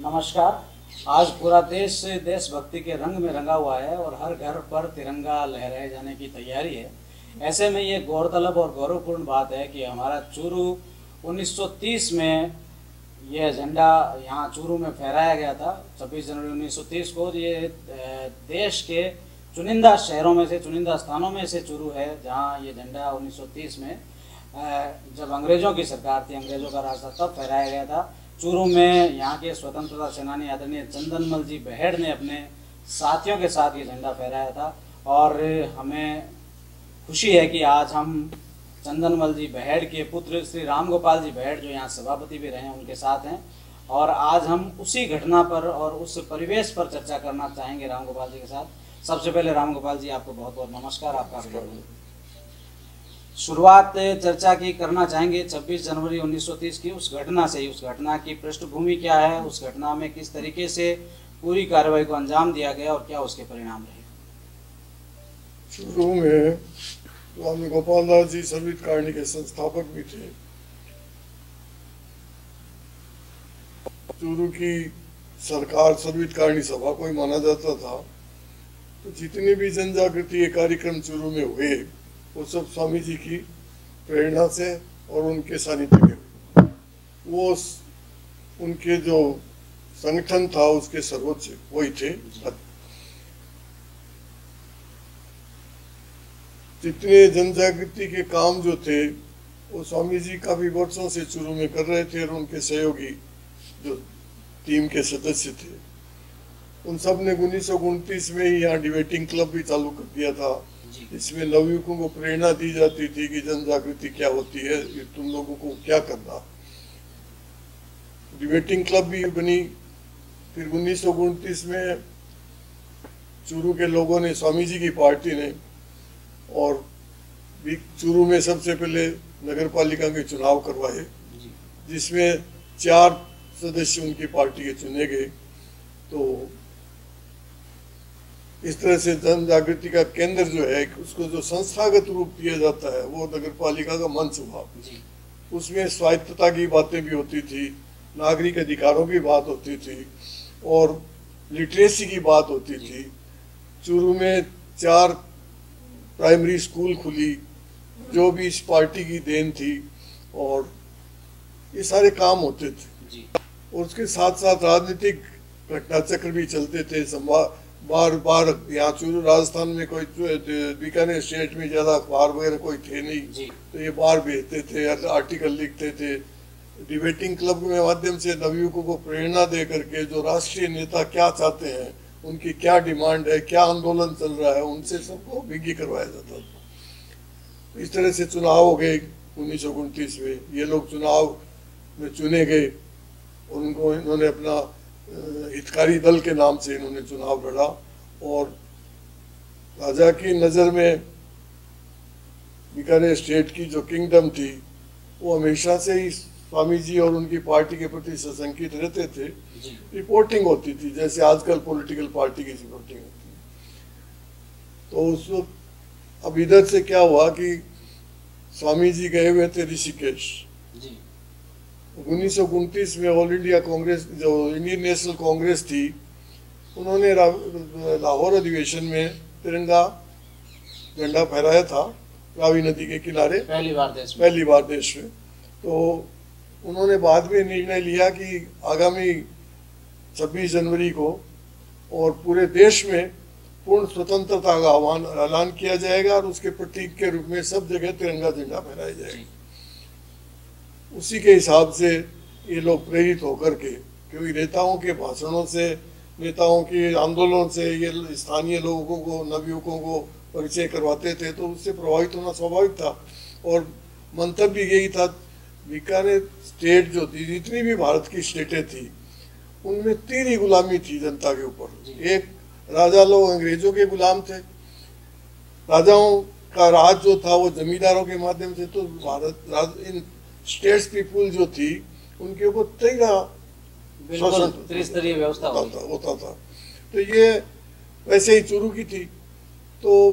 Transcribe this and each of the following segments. नमस्कार। आज पूरा देश देशभक्ति के रंग में रंगा हुआ है और हर घर पर तिरंगा लहराए जाने की तैयारी है। ऐसे में ये गौरतलब और गौरवपूर्ण बात है कि हमारा चूरू 1930 में ये झंडा यहाँ चूरू में फहराया गया था। 26 जनवरी 1930 को ये देश के चुनिंदा शहरों में से, चुनिंदा स्थानों में से चूरू है जहाँ ये झंडा 1930 में जब अंग्रेज़ों की सरकार थी, अंग्रेज़ों का राज था, तब फहराया गया था। चूरू में यहाँ के स्वतंत्रता सेनानी आदरणीय चंदनमल जी बहड़ ने अपने साथियों के साथ ये झंडा फहराया था और हमें खुशी है कि आज हम चंदनमल जी बहड़ के पुत्र श्री राम गोपाल जी बहड़, जो यहाँ सभापति भी रहे हैं, उनके साथ हैं और आज हम उसी घटना पर और उस परिवेश पर चर्चा करना चाहेंगे राम गोपाल जी के साथ। सबसे पहले राम गोपाल जी, आपको बहुत बहुत नमस्कार। आपका शुरुआत चर्चा की करना चाहेंगे 26 जनवरी 1930 की उस घटना से ही। उस घटना की पृष्ठभूमि क्या है, उस घटना में किस तरीके से पूरी कार्रवाई को अंजाम दिया गया और क्या उसके परिणाम रहे। शुरू में राम गोपाल दास जी संवित कार्य के संस्थापक भी थे। चूरू की सरकार संवित कार्य सभा को ही माना जाता था, तो जितने भी जनजागृति कार्यक्रम चूरू में हुए वो सब स्वामी जी की प्रेरणा से और उनके सानिध्य में। वो उनके जो संगठन था उसके सर्वोच्च वही थे। जितने जनजागृति के काम जो थे वो स्वामी जी काफी वर्षों से चूरू में कर रहे थे और उनके सहयोगी जो टीम के सदस्य थे उन सब ने 1929 में ही यहाँ डिबेटिंग क्लब भी चालू कर दिया था। इसमें नवयुवकों को प्रेरणा दी जाती थी कि जनजागृति क्या होती है, तुम लोगों को क्या करना। डिबेटिंग क्लब भी बनी। फिर 1929 में चूरू के लोगों ने, स्वामी जी की पार्टी ने, और चूरू में सबसे पहले नगर पालिका के चुनाव करवाए जिसमें 4 सदस्य उनकी पार्टी के चुने गए। तो इस तरह से जन जागृति का केंद्र जो है उसको जो संस्थागत रूप दिया जाता है वो नगर पालिका का मंच हुआ। उसमें स्वायत्तता की बातें भी होती थी, नागरिक अधिकारों की बात होती थी और लिटरेसी की बात होती थी। चूरू में 4 प्राइमरी स्कूल खुली जो भी इस पार्टी की देन थी और ये सारे काम होते थे। और उसके साथ साथ राजनीतिक घटनाचक्र भी चलते थे। बार बार यहाँ चूरू राजस्थान में कोई, बीकानेर स्टेट में ज़्यादा अखबार वगैरह कोई थे नहीं, तो ये बार भेजते थे, आर्टिकल लिखते थे। डिबेटिंग क्लब के माध्यम से नवयुवकों को प्रेरणा दे करके जो राष्ट्रीय नेता क्या चाहते हैं, उनकी क्या डिमांड है, क्या आंदोलन चल रहा है, उनसे सबको अभिज्ञ करवाया जाता था। इस तरह से चुनाव हो गए 1929 में। ये लोग चुनाव में चुने गए, उनको इन्होंने अपना हितकारी दल के नाम से इन्होंने चुनाव लड़ा और राजा की नज़र में बीकानेर स्टेट की जो किंगडम थी वो हमेशा से ही स्वामी जी और उनकी पार्टी के प्रति सशंकित रहते थे। रिपोर्टिंग होती थी जैसे आजकल पॉलिटिकल पार्टी की रिपोर्टिंग होती है। तो उस वक्त अब इधर से क्या हुआ कि स्वामी जी गए हुए थे ऋषिकेश। 1929 में ऑल इंडिया कांग्रेस, जो इंडियन नेशनल कांग्रेस थी, उन्होंने लाहौर अधिवेशन में तिरंगा झंडा फहराया था रावी नदी के किनारे पहली बार देश में। तो उन्होंने बाद में निर्णय लिया कि आगामी 26 जनवरी को और पूरे देश में पूर्ण स्वतंत्रता का ऐलान किया जाएगा और उसके प्रतीक के रूप में सब जगह तिरंगा झंडा फहराया जाएगा। उसी के हिसाब से ये लोग प्रेरित होकर के, क्योंकि नेताओं के भाषणों से, नेताओं के आंदोलन से ये स्थानीय लोगों को, नवयुवकों को परिचय करवाते थे, तो उससे प्रभावित होना स्वाभाविक था। और मंतव्य यही था, बीकानेर स्टेट जो थी, जितनी भी भारत की स्टेटें थी उनमें 3 ही गुलामी थी जनता के ऊपर। एक, राजा लोग अंग्रेजों के गुलाम थे, राजाओं का राज जो था वो जमींदारों के माध्यम से, तो भारत इन स्टेट्स पीपुल जो थी उनके ऊपर त्रिस्तरीय व्यवस्था होता था। तो ये वैसे ही चूरू की थी। तो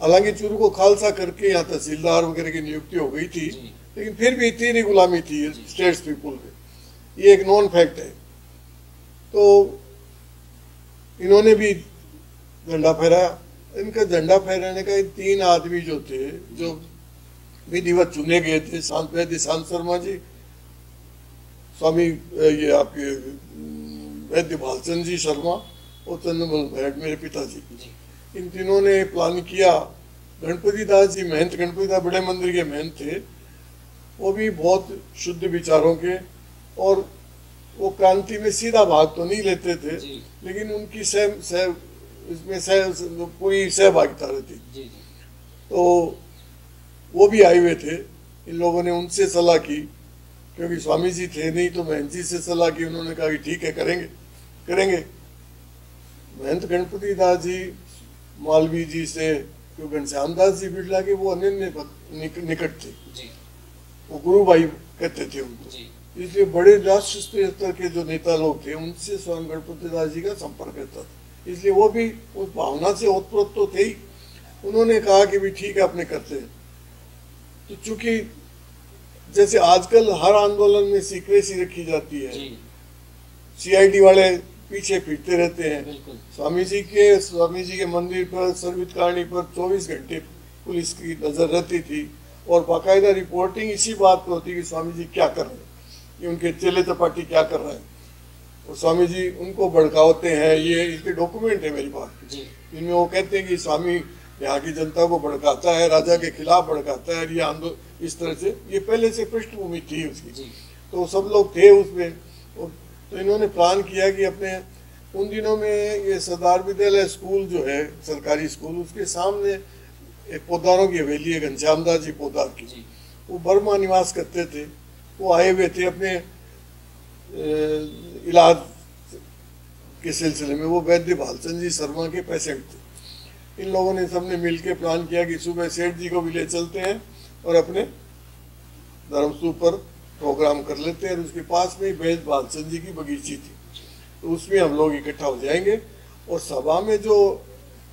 हालांकि चूरू को खालसा करके यहाँ तहसीलदार वगैरह की नियुक्ति हो गई थी, लेकिन फिर भी इतनी गुलामी थी स्टेट्स पीपुल में। ये एक नॉन फैक्ट है। तो इन्होंने भी झंडा फहराया। इनका झंडा फहराने का तीन आदमी जो थे, जो विधिवत चुने गए थे, वैद्य शांत शर्मा जी, स्वामी ये आपके वैद्य बालचंद्र शर्मा और चंदनमल बहड़ मेरे पिताजी, इन तीनों ने प्लान किया। गणपति दास जी महंत, गणपति दास बड़े मंदिर के महंत थे, वो भी बहुत शुद्ध विचारों के, और वो क्रांति में सीधा भाग तो नहीं लेते थे, लेकिन उनकी इसमें पूरी सहभागिता रहती थी। तो वो भी आए हुए थे। इन लोगों ने उनसे सलाह की, क्योंकि स्वामी जी थे नहीं, तो महंत जी से सलाह की। उन्होंने कहा कि ठीक है, करेंगे करेंगे। महंत गणपति दास जी मालवीय जी से, जो घनश्यामदास जी बिरला के, वो अन्य निकट थे, वो गुरु भाई कहते थे उनको, इसलिए बड़े राष्ट्रीय स्तर के जो नेता लोग थे उनसे स्वामी गणपति दास जी का संपर्क रहता था। इसलिए वो भी उस भावना से ओतप्रोत तो थे ही। उन्होंने कहा कि भी ठीक है, अपने करते हैं। तो चूंकि जैसे आजकल हर आंदोलन में सीक्रेसी रखी जाती है, CID वाले पीछे फिरते रहते हैं। स्वामी जी के मंदिर पर, सर्वित कारणी पर 24 घंटे पुलिस की नजर रहती थी, और बाकायदा रिपोर्टिंग इसी बात पर होती कि स्वामी जी क्या कर रहे हैं, कि उनके चेले चपाटी क्या कर रहे हैं, और स्वामी जी उनको भड़कावते हैं। ये इसके डॉक्यूमेंट है मेरी बात, जिनमें वो कहते हैं कि स्वामी यहाँ की जनता को भड़काता है, राजा के खिलाफ भड़काता है, ये आंदोलन इस तरह से, ये पहले से पृष्ठभूमि थी उसकी, तो सब लोग थे उसमें। तो इन्होंने प्लान किया कि अपने, उन दिनों में ये सरदार विद्यालय स्कूल जो है, सरकारी स्कूल, उसके सामने एक पोदारों की हवेली है, घनश्यामदास जी पोदार की, वो बर्मा निवास करते थे। वो आए हुए थे अपने इलाज के सिलसिले में, वो वैद्य बालचंद्र जी शर्मा के पेशेंट थे। इन लोगों ने सबने मिलकर प्लान किया कि सुबह सेठ जी को भी ले चलते हैं और अपने धर्मस्तूप पर प्रोग्राम कर लेते हैं, और उसके पास में वैद्य बालचंद्र जी की बगीची थी, तो उसमें हम लोग इकट्ठा हो जाएंगे। और सभा में जो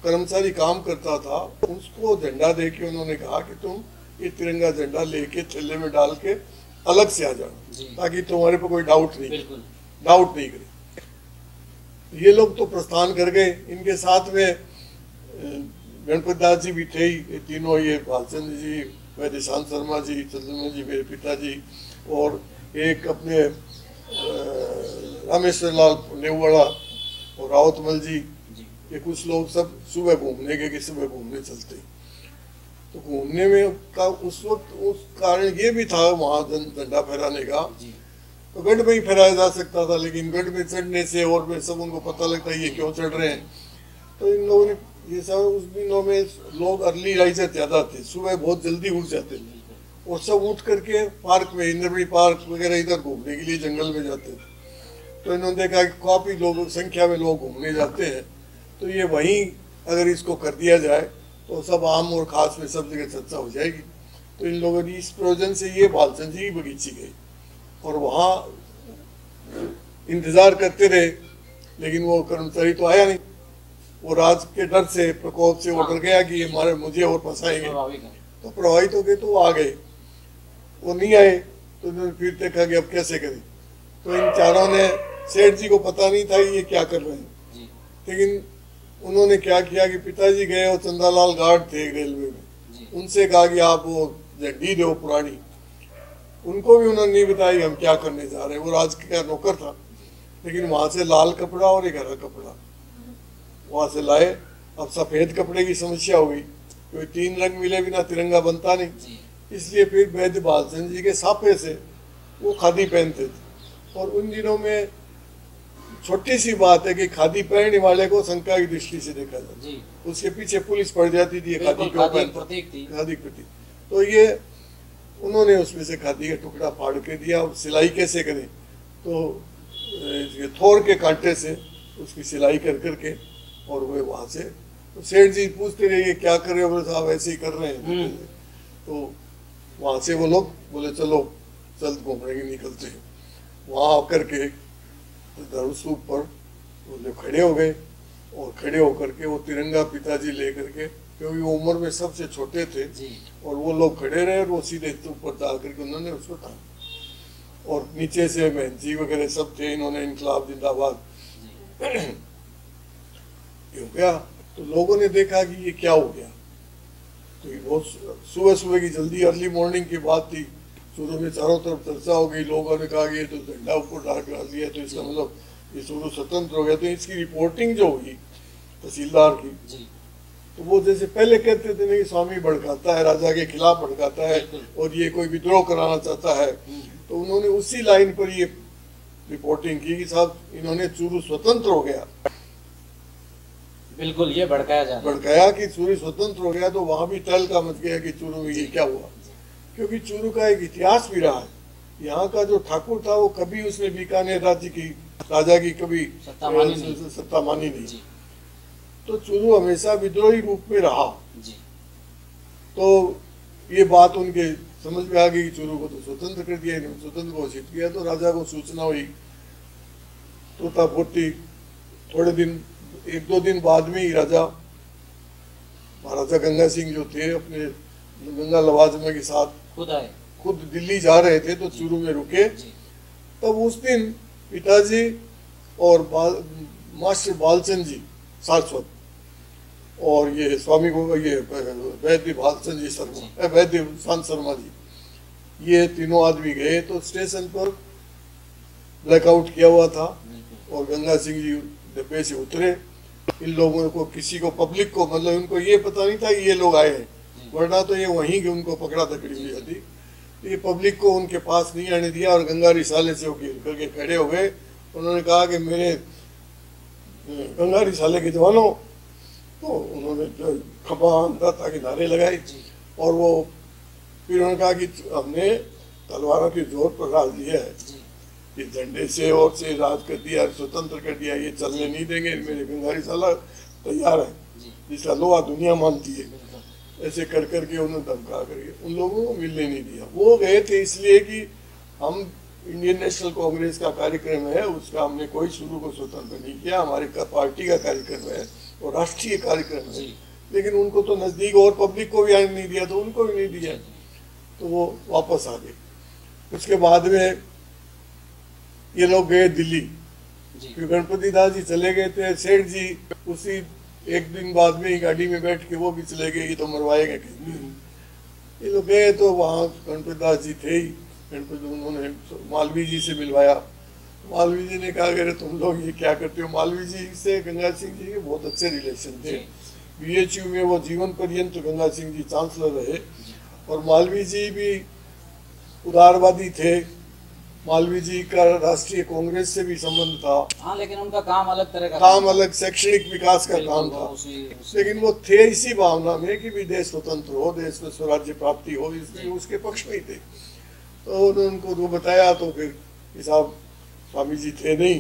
कर्मचारी काम करता था उसको झंडा दे के उन्होंने कहा कि तुम ये तिरंगा झंडा लेके थैले में डाल के अलग से आ जाओ, ताकि तुम्हारे पर कोई डाउट नहीं करे। ये लोग तो प्रस्थान कर गए। इनके साथ में गणपति दास जी भी थे ही, तीनों, ये बालचंद्र जी, वैद्य शांत शर्मा जी, चंद्रमल जी मेरे पिताजी, और एक अपने रामेश्वर लाल नेहवाड़ा और रावतमल जी, ये कुछ लोग सब सुबह घूमने गए कि सुबह घूमने चलते। तो घूमने में का उस वक्त उस कारण ये भी था वहाँ झंडा फहराने का, तो गढ़ में ही फहराया जा सकता था, लेकिन गढ़ में चढ़ने से और में सब उनको पता लगता है ये क्यों चढ़ रहे हैं। तो इन लोगों ने ये सब, उस दिनों में लोग अर्ली राइजर ज्यादा थे, सुबह बहुत जल्दी उठ जाते थे, और सब उठ करके पार्क में, इंद्रमणि पार्क वगैरह इधर घूमने के लिए जंगल में जाते थे। तो इन्होंने देखा कि काफ़ी लोग संख्या में लोग घूमने जाते हैं, तो ये वहीं अगर इसको कर दिया जाए तो सब आम और खास में सब जगह चर्चा हो जाएगी। तो इन लोगों ने इस प्रयोजन से ये बालचंद्र जी की बगीची गई और वहाँ इंतज़ार करते रहे, लेकिन वो कर्मचारी तो आया नहीं। वो राज के डर से, प्रकोप से वो डर गया कि ये मारे मुझे और फंसाएंगे, तो प्रभावित हो गए, तो वो आ गए। वो नहीं आए तो इन्होंने फिर देखा कि अब कैसे करें। तो इन चारों ने, सेठ जी को पता नहीं था ये क्या कर रहे हैं, लेकिन उन्होंने क्या किया कि पिताजी गए और चंदालाल गार्ड थे रेलवे में, उनसे कहा कि आप वो झंडी दो पुरानी। उनको भी उन्होंने नहीं बताई हम क्या करने जा रहे हैं, वो राज का नौकर था, लेकिन वहाँ से लाल कपड़ा और एक हरा कपड़ा वहाँ से लाए। अब सफ़ेद कपड़े की समस्या हो गई, क्योंकि 3 रंग मिले बिना तिरंगा बनता नहीं, इसलिए फिर वैद्य बालचंद्र जी के साफे से वो खादी पहनते थे। और उन दिनों में छोटी सी बात है कि खादी पहनने वाले को शंका की दृष्टि से देखा जाता, उसके पीछे पुलिस पड़ जाती थी, खादी क्यों पहनता, खादी प्रतीक। तो ये उन्होंने उसमें से खादी का टुकड़ा फाड़ के दिया। अब सिलाई कैसे करें, तो थोर के कांटे से उसकी सिलाई कर करके, और वे वहाँ से, तो सेठ जी पूछते रहे ये क्या कर रहे हो, बोले साहब ऐसे ही कर रहे हैं। तो वहाँ से वो लोग बोले चलो चल घूमने के निकलते हैं। वहाँ आकर के धर्मस्तूप पर वो लोग खड़े हो गए, और खड़े होकर के वो तिरंगा पिताजी ले करके, क्योंकि वो उम्र में सबसे छोटे थे, और वो लोग खड़े रहे, और वो सीधे ऊपर जा करके उन्होंने उसको था। और नीचे से मेहनती वगैरह सब थे, इन्होंने इनकलाब जिंदाबाद हो गया। तो लोगों ने देखा कि ये क्या हो गया। तो ये बहुत सुबह सुबह की जल्दी अर्ली मॉर्निंग की बात थी, शुरू में चारों तरफ चर्चा हो गई, लोगों ने कहा कि ये तो झंडा ऊपर डाल दिया तो इसका मतलब ये शुरू स्वतंत्र हो गया। तो इसकी रिपोर्टिंग जो हुई तहसीलदार की, तो वो जैसे पहले कहते थे ना कि स्वामी भड़काता है, राजा के खिलाफ भड़काता है और ये कोई विद्रोह कराना चाहता है, तो उन्होंने उसी लाइन पर ये रिपोर्टिंग की कि साहब इन्होंने चूरू स्वतंत्र हो गया। बिल्कुल ये भड़काया कि चूरू स्वतंत्र हो गया। तो वहां भी तहलका मच गया कि चूरू में ये क्या हुआ, क्योंकि चूरू का एक इतिहास भी रहा है। यहाँ का जो ठाकुर था वो कभी उसने बीकानेर राज्य की राजा की कभी सत्ता मानी नहीं, तो चूरू हमेशा विद्रोही रूप में रहा। तो ये बात उनके समझ में आ गई कि चूरू को तो स्वतंत्र कर दिया, स्वतंत्र घोषित किया। तो राजा को सूचना हुई, तोतापुर्ती थोड़े दिन, एक दो दिन बाद में ही राजा महाराजा गंगा सिंह जो थे अपने गंगा लवाजमा के साथ खुद दिल्ली जा रहे थे, तो चूरू में रुके। तब उस दिन पिताजी और मास्टर बालचंद्र जी शाश्वत और ये स्वामी गोगा ये वैद्य शांत शर्मा जी, ये तीनों आदमी गए। तो स्टेशन पर ब्लैकआउट किया हुआ था और गंगा सिंह जी डब्बे से उतरे। इन लोगों को किसी को पब्लिक को मतलब उनको ये पता नहीं था कि ये लोग आए हैं, वरना तो ये वहीं के उनको पकड़ा तकड़ी हो जाती। ये पब्लिक को उनके पास नहीं आने दिया और गंगा रिसाले से होकर करके खड़े हो गए। उन्होंने कहा कि मेरे गंगा रिसाले के जवानों, तो उन्होंने खपान दाता के नारे लगाए और वो फिर उन्होंने कहा कि हमने तलवारों के जोर पर राज दिया है, ये झंडे से और से राज कर दिया, स्वतंत्र कर दिया, ये चलने नहीं देंगे, मेरे गंगा रिसाला तैयार है जिसका लोहा दुनिया मानती है। ऐसे कर करके उन्होंने धमका करके उन लोगों को मिलने नहीं दिया। वो गए थे इसलिए कि हम इंडियन नेशनल कांग्रेस का कार्यक्रम है, उसका हमने कोई शुरू को स्वतंत्र नहीं किया, हमारे पार्टी का कार्यक्रम है और राष्ट्रीय कार्यक्रम है। लेकिन उनको तो नज़दीक और पब्लिक को भी आने नहीं दिया, तो उनको भी नहीं दिया, तो वो वापस आ गए। उसके बाद में ये लोग गए दिल्ली, फिर गणपति दास जी चले गए थे, सेठ जी उसी एक दिन बाद में ही गाड़ी में बैठ के वो भी चले गए, ये तो मरवाएगा कहीं। ये लोग गए तो वहाँ गणपति दास जी थे ही, उन्होंने मालवीय जी से मिलवाया। मालवीय जी ने कहा अरे तुम लोग ये क्या करते हो। मालवीय जी से गंगा सिंह जी के बहुत अच्छे रिलेशन थे, BHU में वो जीवन पर्यंत गंगा सिंह जी चांसलर रहे और मालवीय जी भी उदारवादी थे। मालवीय जी का राष्ट्रीय कांग्रेस से भी संबंध था। हाँ, लेकिन उनका काम अलग तरह का काम अलग शैक्षणिक विकास का काम था। लेकिन वो थे इसी भावना में कि भी देश स्वतंत्र हो, देश में स्वराज्य प्राप्ति हो, इसलिए उसके पक्ष में ही थे। तो उन्होंने उनको वो बताया तो फिर कि साहब स्वामी जी थे नहीं,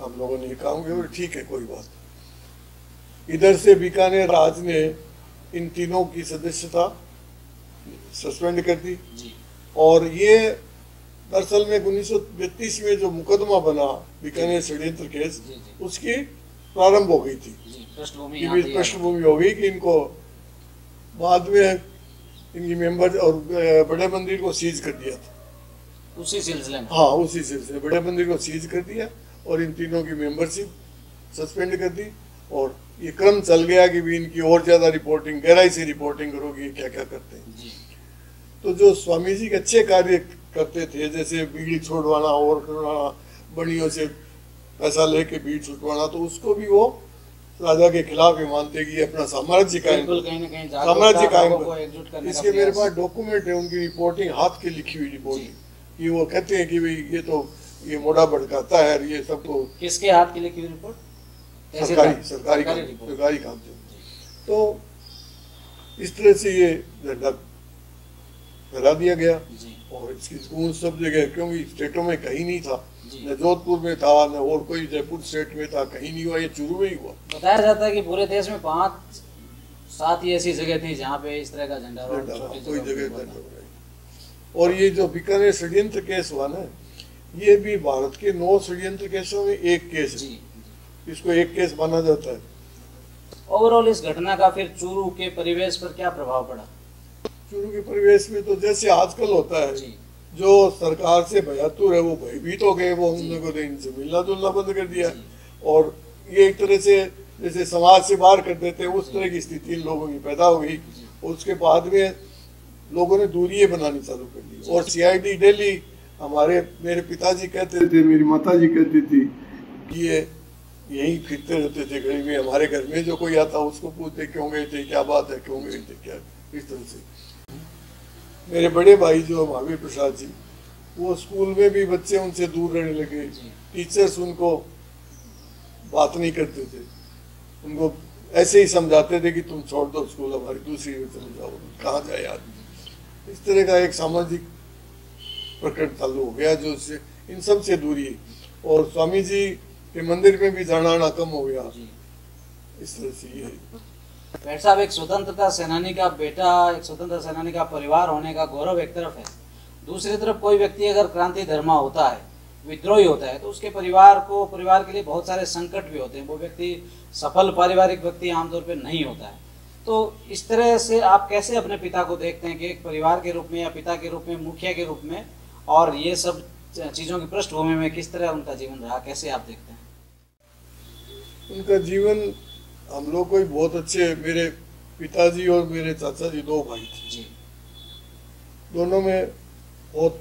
हम लोगों ने काम किया, ठीक है कोई बात नहीं। इधर से बीकानेर राज ने इन तीनों की सदस्यता सस्पेंड कर दी और ये दरअसल में 1932 में जो मुकदमा बना बीकानेर षड्यंत्र केस, उसकी प्रारंभ हो गई थी, पृष्ठभूमि हो गई कि इनको बाद में इनकी मेंबर और बड़े मंदिर को सीज कर दिया था उसी सिलसिले में। हाँ, उसी सिलसिले में बड़े मंदिर को सीज कर दिया और इन तीनों की मेंबरशिप सस्पेंड कर दी और ये क्रम चल गया कि भी इनकी और ज़्यादा रिपोर्टिंग, गहराई से रिपोर्टिंग करोगी क्या क्या करते हैं जी। तो जो स्वामी जी के अच्छे कार्य करते थे, जैसे बीड़ी छोड़वाना और करवाना, बड़ियों से पैसा लेके बीड़ी छुटवाना, तो उसको भी वो राजा के खिलाफ ही मानते कि अपना साम्राज्य कायम कर। इसके मेरे पास डॉक्यूमेंट है उनकी रिपोर्टिंग, हाथ के लिखी हुई रिपोर्टिंग, कि वो कहते हैं कि भाई ये तो ये मोड़ा भड़काता है ये सबको। किसके हाथ की लिखी हुई रिपोर्ट? सरकारी काम थे। तो इस तरह से ये झंडा फहरा दिया गया और इसकी गूंज सब जगह, क्योंकि स्टेटों में कहीं नहीं था, न जोधपुर में था न और कोई जयपुर स्टेट में था, कहीं नहीं हुआ, ये चूरू में ही हुआ। बताया जाता है कि पूरे देश में 5-7 ही ऐसी जगह थी जहाँ पे इस तरह का झंडा कोई जगह। और ये जो बीकानेर षड्यंत्र केस हुआ ना, ये भी भारत के 9 षड्यंत्र केसों में एक केस है, इसको एक केस माना जाता है। ओवरऑल इस घटना का फिर चूरू के परिवेश पर क्या प्रभाव पड़ा? चूरू के परिवेश में तो जैसे आजकल होता है जो सरकार से भयातुर है वो भयभीत हो गए, वो उन लोगों ने इनसे मिलना जुलना बंद कर दिया और ये एक तरह से जैसे समाज से बाहर कर देते हैं उस तरह की स्थिति लोगों की पैदा हो गई। उसके बाद में लोगों ने दूरियां बनानी चालू कर दी और CID डेली हमारे मेरे पिताजी कहते थे, मेरी माताजी कहती थी कि ये यहीं फिरते रहते थे गली में, हमारे घर में जो कोई आता उसको पूछते क्यों गए थे, क्या बात है, क्यों गए थे, क्या, इस तरह से। मेरे बड़े भाई जो महावीर प्रसाद जी, वो स्कूल में भी बच्चे उनसे दूर रहने लगे, टीचर्स उनको बात नहीं करते थे, उनको ऐसे ही समझाते थे कि तुम छोड़ दो स्कूल, हमारी दूसरी में चले जाओ, कहाँ जाए आदमी। इस तरह का एक सामाजिक प्रकट चालू हो गया जो इससे इन सब से दूरी, और स्वामी जी के मंदिर में भी जाना आना कम हो गया। इस तरह से ये है। साहब, एक स्वतंत्रता सेनानी का बेटा, एक स्वतंत्रता सेनानी का परिवार होने का गौरव एक तरफ है, दूसरी तरफ कोई व्यक्ति अगर क्रांति धर्मा होता है, विद्रोही होता है, तो उसके परिवार को, परिवार के लिए बहुत सारे संकट भी होते हैं, वो व्यक्ति सफल पारिवारिक व्यक्ति आमतौर पर नहीं होता है। तो इस तरह से आप कैसे अपने पिता को देखते हैं कि एक परिवार के रूप में या पिता के रूप में, मुखिया के रूप में, और ये सब चीज़ों की पृष्ठभूमि में किस तरह उनका जीवन रहा, कैसे आप देखते हैं उनका जीवन? हम लोग कोई बहुत अच्छे, मेरे पिताजी और मेरे चाचा जी दो भाई थे जी, दोनों में बहुत,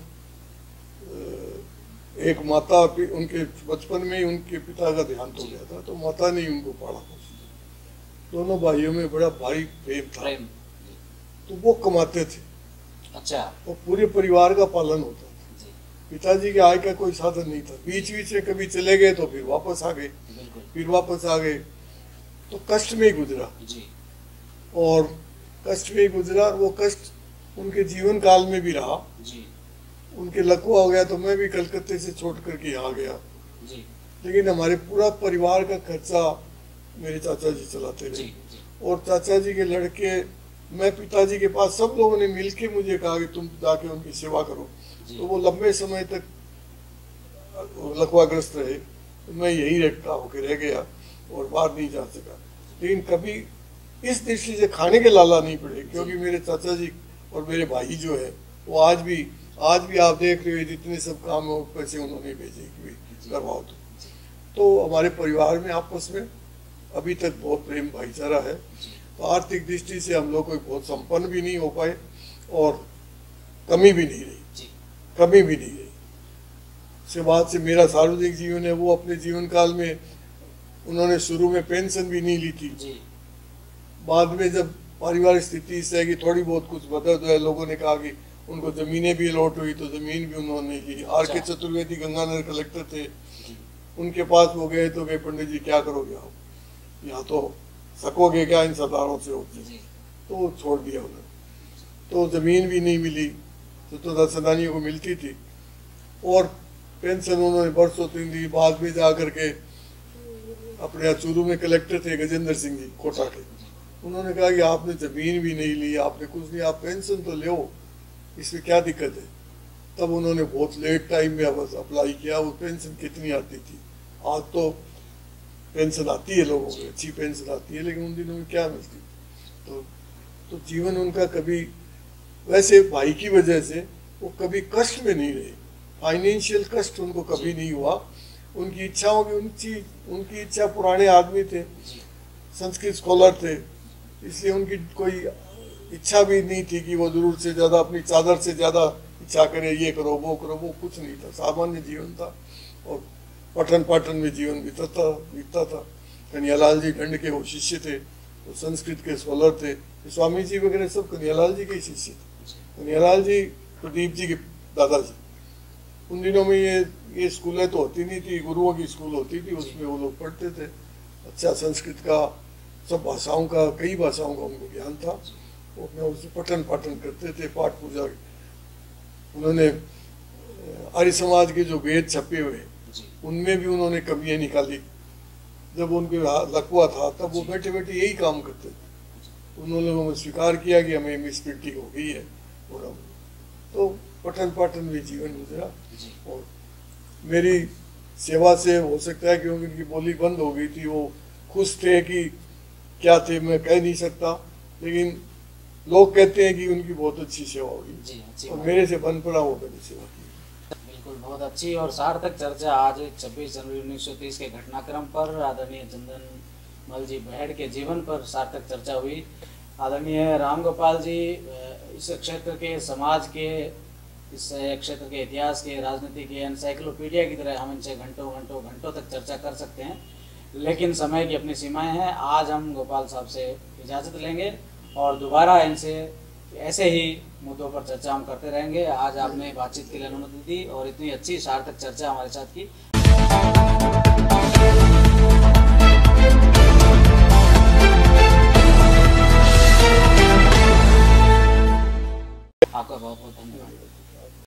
एक माता उनके बचपन में ही उनके पिता का देहांत हो गया था तो माता ने उनको पाला पोसा, दोनों भाइयों में बड़ा भारी प्रेम था, तो वो कमाते थे अच्छा, और पूरे परिवार का पालन होता था। पिताजी के आय का कोई साधन नहीं था, बीच बीच में कभी चले गए तो फिर वापस आ गए, फिर वापस आ गए, तो कष्ट में ही गुजरा जी। और कष्ट में ही गुजरा, वो कष्ट उनके जीवन काल में भी रहा जी। उनके लकवा हो गया तो मैं भी कलकत्ते से छोड़ करके यहाँ गया जी। लेकिन हमारे पूरा परिवार का खर्चा मेरे चाचा जी चलाते रहे जी। और चाचा जी के लड़के, मैं पिताजी के पास, सब लोगों ने मिलके मुझे कहा कि तुम जाके उनकी सेवा करो, तो वो लंबे समय तक लकवाग्रस्त रहे, तो मैं यही रखता होके रह गया और बाहर नहीं जा सका। लेकिन कभी इस दृष्टि से खाने के लाला नहीं पड़े, क्योंकि मेरे चाचा जी और मेरे भाई जो है वो आज भी आप देख रहे हो, जितने सब काम हो पैसे उन्होंने भेजे कि करवाओ। तो हमारे परिवार में आपस में अभी तक बहुत प्रेम भाईचारा है। तो आर्थिक दृष्टि से हम लोग कोई बहुत संपन्न भी नहीं हो पाए और कमी भी नहीं रही। उसके बाद से मेरा सार्वजनिक जीवन है, वो अपने जीवन काल में उन्होंने शुरू में पेंशन भी नहीं ली थी, बाद में जब पारिवारिक स्थिति इससे कि थोड़ी बहुत कुछ मदद है, लोगों ने कहा कि उनको ज़मीनें भी अलॉट हुई तो ज़मीन भी उन्होंने ली। आर के चतुर्वेदी गंगानगर कलेक्टर थे, उनके पास वो गए तो गए, पंडित जी क्या करोगे आप, यहाँ तो सकोगे क्या इन सरदारों से होते, तो छोड़ दिया उन्होंने। तो ज़मीन भी नहीं मिली तो सदानियों को मिलती थी, और पेंशन उन्होंने बरसों तीन दी। बाद में जा कर के अपने यहाँ चूरू में कलेक्टर थे गजेंद्र सिंह जी कोटा के, उन्होंने कहा कि आपने ज़मीन भी नहीं ली, आपने कुछ नहीं, आप पेंशन तो ले, इसमें क्या दिक्कत है। तब उन्होंने बहुत लेट टाइम में बस अप्लाई किया, वो पेंशन कितनी आती थी, आज तो पेंशन आती है लोगों को, अच्छी पेंशन आती है, लेकिन उन दिनों में क्या मिलती। तो जीवन उनका कभी वैसे भाई की वजह से वो कभी कष्ट में नहीं रहे, फाइनेंशियल कष्ट उनको कभी नहीं हुआ। उनकी इच्छाओं की उनकी इच्छा, पुराने आदमी थे, संस्कृत स्कॉलर थे, इसलिए उनकी कोई इच्छा भी नहीं थी कि वो जरूर से ज़्यादा अपनी चादर से ज़्यादा इच्छा करे, ये करो वो करो, वो कुछ नहीं था, सामान्य जीवन था और पठन पाठन में जीवन बीतता था। कन्या लाल जी ढंड के वो शिष्य थे, वो संस्कृत के स्कॉलर थे, स्वामी जी वगैरह सब कन्या लाल जी के ही शिष्य थे। कन्या लाल जी प्रदीप जी के दादाजी। उन दिनों में ये स्कूलें तो होती नहीं थी, गुरुओं की स्कूल होती थी, उसमें वो लोग पढ़ते थे। अच्छा, संस्कृत का, सब भाषाओं का, कई भाषाओं का उनको ज्ञान था, उसमें उसे पठन पाठन करते थे, पाठ पूजा। उन्होंने आर्य समाज के जो वेद छपे हुए उनमें भी उन्होंने कमियाँ निकाली। जब उनके लकवा था तब वो बैठे बैठे यही काम करते थे। उन लोगों ने स्वीकार किया कि हमें मिसप्रिंटिंग हो गई है, और हम तो पठन पाठन में जीवन गुजरा। और मेरी सेवा से हो सकता है क्योंकि उनकी बोली बंद हो गई थी, वो खुश थे कि क्या थे मैं कह नहीं सकता, लेकिन लोग कहते हैं कि उनकी बहुत अच्छी सेवा होगी, और मेरे से बन पड़ा वो मेरी सेवा की। बिल्कुल, बहुत अच्छी और सार्थक चर्चा आज 26 जनवरी 1930 के घटनाक्रम पर आदरणीय चंदनमल जी बहड़ के जीवन पर सार्थक चर्चा हुई। आदरणीय राम गोपाल जी इस क्षेत्र के समाज के, इस क्षेत्र के इतिहास के, राजनीति के एनसाइक्लोपीडिया की तरह हम इनसे घंटों घंटों घंटों तक चर्चा कर सकते हैं, लेकिन समय की अपनी सीमाएं हैं। आज हम गोपाल साहब से इजाज़त लेंगे और दोबारा इनसे ऐसे ही मुद्दों पर चर्चा हम करते रहेंगे। आज आपने बातचीत के लिए अनुमति दी और इतनी अच्छी सार्थक चर्चा हमारे साथ की।